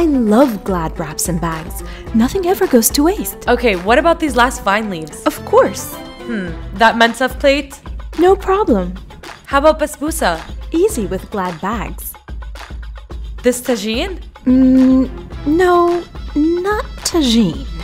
I love Glad wraps and bags. Nothing ever goes to waste. Okay, what about these last vine leaves? Of course. That Mensaf plate? No problem. How about basbousa? Easy with Glad bags. This tagine? No, not tagine.